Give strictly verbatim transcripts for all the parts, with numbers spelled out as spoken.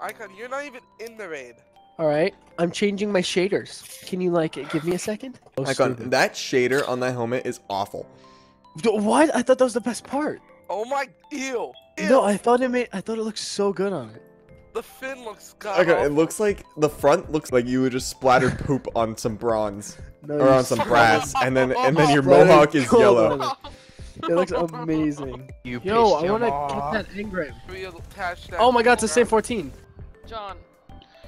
Icon, you're not even in the raid. Alright, I'm changing my shaders. Can you, like, give me a second? Oh, Icon, stupid. That shader on that helmet is awful. What? I thought that was the best part. Oh my, ew. ew. No, I thought it made, I thought it looked so good on it. The fin looks god Okay, awful. It looks like, the front looks like you would just splatter poop on some bronze. No, or on some brass, and then and then your mohawk is yellow. It looks amazing. You Yo, I want to get that engram. Oh my god, it's a save fourteen. John,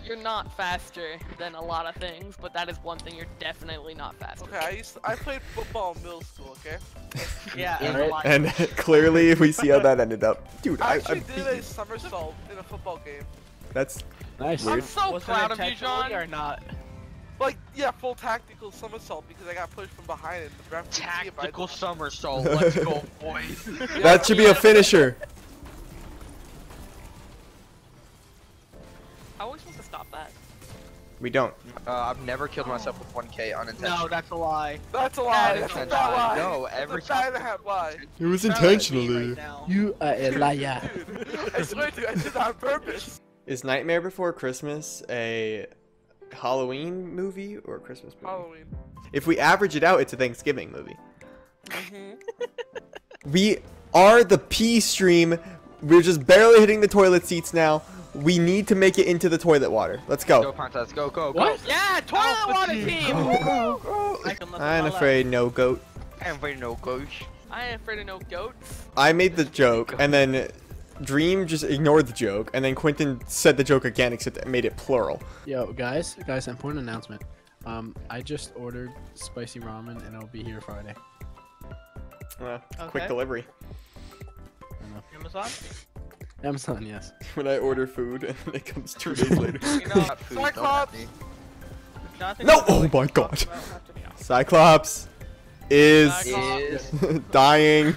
you're not faster than a lot of things, but that is one thing you're definitely not faster Okay, I, used to, I played football in middle school, okay? yeah, right. And clearly we see how that ended up. Dude, I actually I, I did a somersault in a football game. That's nice. Weird. I'm so Wasn't proud of you, John. Or not? Like, yeah, full tactical somersault because I got pushed from behind and the ref Tactical somersault, let's go, boys. Yeah, that should be a finisher. How are we supposed to stop that? We don't. Uh, I've never killed myself with one K unintentionally. No, that's a lie. That's a lie. That's, that's a lie. No, every time. Lie. It was intentionally. You are a liar. Dude, I swear to you, I did that on purpose. Is Nightmare Before Christmas a Halloween movie or a Christmas movie? Halloween. If we average it out, it's a Thanksgiving movie. Mm-hmm. We are the P stream. We're just barely hitting the toilet seats now. We need to make it into the toilet water. Let's go. Go, Pintsize. Go, go, go. What? Yeah, toilet oh, water team. Go, go, go. I'm afraid no goat. I'm afraid no goat. I'm afraid of no goats. I made the joke, and then Dream just ignored the joke, and then Quentin said the joke again, except it made it plural. Yo, guys, guys, important announcement. Um, I just ordered spicy ramen, and I'll be here Friday. Uh, okay. Quick delivery. Amazon? Amazon, yes. When I order food and it comes two days later. You know, Cyclops! No! Oh my god! Cyclops is, is dying.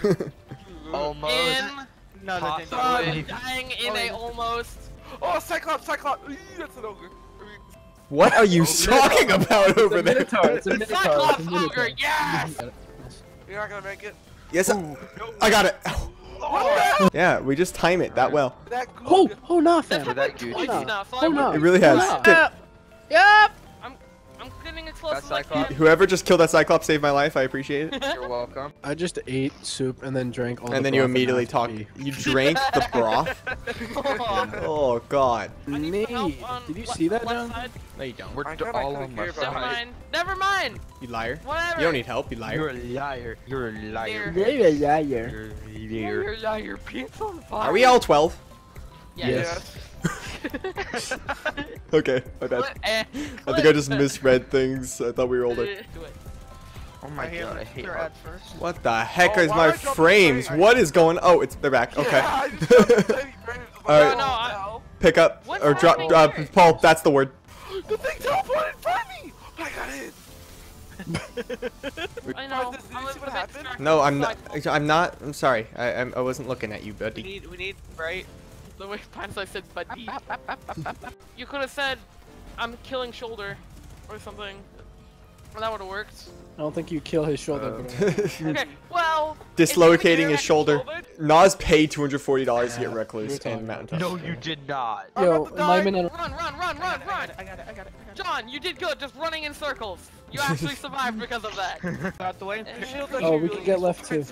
Almost. In another thing. Dying in a almost. Oh, Cyclops! Cyclops! That's an ogre. What are you talking about over there? It's a minotaur. It's a minotaur. Cyclops ogre, yes! You're not gonna make it? Yes, I, I got it. Oh. Yeah, we just time it that well. That oh, oh, no, fam. That that good. Oh, no. Oh, no. It really has. Yep. Yeah. Yeah. I'm, I'm getting it close. Whoever just killed that Cyclops saved my life. I appreciate it. You're welcome. I just ate soup and then drank all and the And then you immediately talked. You drank the broth? Oh, God. Nate, did you see that, John? No, you don't. We're all on left side. Never mind. Never mind. You liar. Whatever. You don't need help, you liar. You're a liar. You're a liar. You're a liar. You're a liar. Pants on fire. Are we all twelve? Yes. yes. Okay, my bad. I think I just misread things. I thought we were older. Oh my god, I hate that. What the heck is my frames? What is going on? Oh, it's, they're back. Okay. Alright. Pick up. Or drop. Uh, Paul, that's the word. The thing teleported from me! I got it! I know. No, I'm not. I'm not. I'm sorry. I I'm, I wasn't looking at you, buddy. We need. We need. Right. The way Pintsize said, buddy. You could have said, "I'm killing shoulder," or something. Well, that would have worked. I don't think you kill his shoulder. Uh, okay. Well. Dislocating his shoulder. shoulder. Nas paid two hundred forty dollars yeah, to get recluse in Mountain Top. No, you did not. Yo, Lyman and run, run, run, run, run. I got it. I got it. John, you did good. Just running in circles. You actually survived because of that. Out the way. Oh, we can get left too.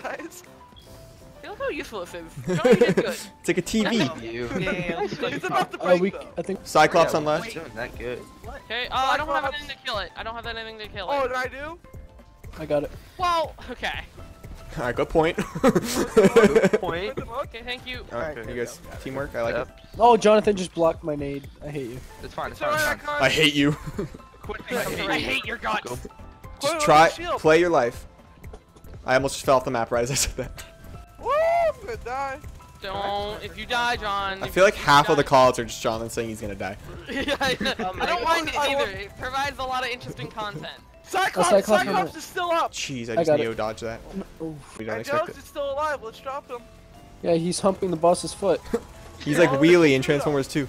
Look how useful this is. No, you did good. It's like a T V. It's about to break, uh, we, I think Cyclops yeah, on left. That good. Okay. Oh, I don't have anything to kill it. I don't have anything to kill it. Oh, did I do? I got it. Well, okay. All right, good point. Good point. Okay, thank you. All right, you guys, teamwork. I like yep. it. Oh, Jonathan just blocked my nade. I hate you. It's fine. It's, it's fine. Right, I hate you. I, hate I hate your guts. Go. Just try, play your life. I almost just fell off the map right as I said that. Woo! I'm gonna die. Don't. If you die, John. I feel like half of the calls are just Jonathan saying he's gonna die. Yeah, I, I don't mind it either. It provides a lot of interesting content. Cyclops, oh, Cyclops, Cyclops is still up. Jeez, I just I neo dodge that. Oh, we don't expect it. Is still alive. Let's drop him. Yeah, he's humping the boss's foot. He's like Wheelie in Transformers two.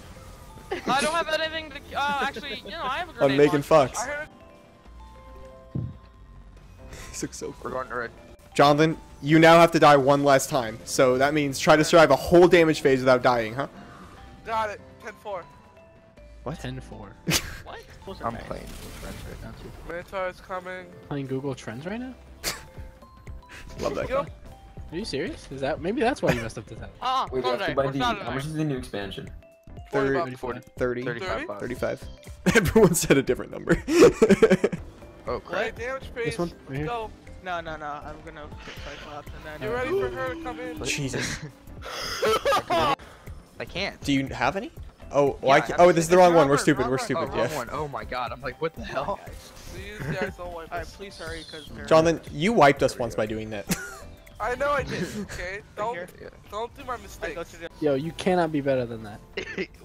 I don't have anything to. Uh, actually, you know, I have a grenade. I'm making launch. Fox. Heard... This looks so cool. We're going to red. Jonathan, you now have to die one last time. So that means try to survive a whole damage phase without dying, huh? Got it. ten four. What? ten four. What? I'm nice. playing Google Trends right now, too. Mantar's coming. Playing Google Trends right now? Love that guy. Are you serious? Is that maybe that's why you messed up the time? Ah, wait, we have to buy the, how much is the new expansion? thirty, forty, thirty, thirty-five. Everyone said a different number. Oh crap! Damage phase. This one. Let's go. No, no, no. I'm gonna pick Cyclops and then. You ready for her to come in? Jesus. I can't. Do you have any? Oh, well, yeah, I can't. Oh, this is the wrong one. We're stupid. We're stupid. Oh, yeah. One. Oh my God. I'm like, what the hell? Please, guys, don't wipe us. All right, please hurry, cause. Jonathan, you wiped us once by doing that. I know I did, okay? Don't, don't do my mistakes. Yo, you cannot be better than that.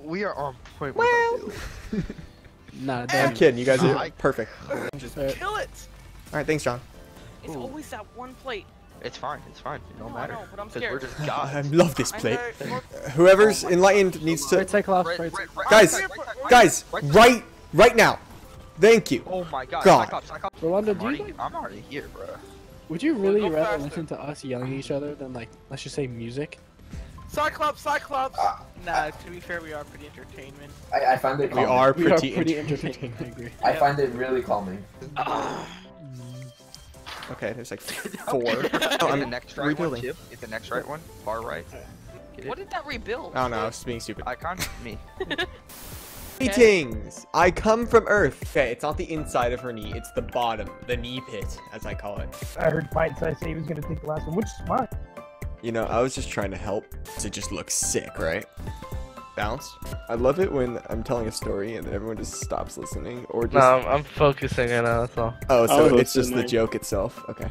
We are on point with well. Not a damn. I'm kidding, you guys are oh, perfect. Just right. Kill it! Alright, thanks, John. It's Ooh. always that one plate. It's fine, it's fine. It don't no, matter. I know, but I'm scared. We're just gods. I love this plate. Whoever's enlightened needs to... Right, Cyclops, right, right, right, guys, right, right, right, guys, right, right, right now. Thank you. Oh my God. God. Cyclops, Cyclops. Rolando, I'm, already, I'm already here, bro. Would you really no rather faster. listen to us yelling at each other than, like, let's just say music? Cyclops, Cyclops! Uh, nah, uh, to be fair, we are pretty entertainment. I, I find it calming. We are pretty, we are pretty entertaining, I agree. I yeah. find it really calming. Uh, okay, there's like four. Oh, I'm the next right rebuilding. One, Get the next right one, far right. What did that rebuild? I don't know, I was being stupid. Icon, me. Greetings! Okay. I come from Earth. Okay, it's not the inside of her knee, it's the bottom, the knee pit, as I call it. I heard Pintsize say he was gonna take the last one, which is fine. You know, I was just trying to help to just look sick, right? Bounce. I love it when I'm telling a story and then everyone just stops listening, or just. No, I'm, I'm focusing right now, that's all. Oh, so it's just the joke itself. Okay.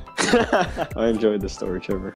I enjoyed the story, Trevor.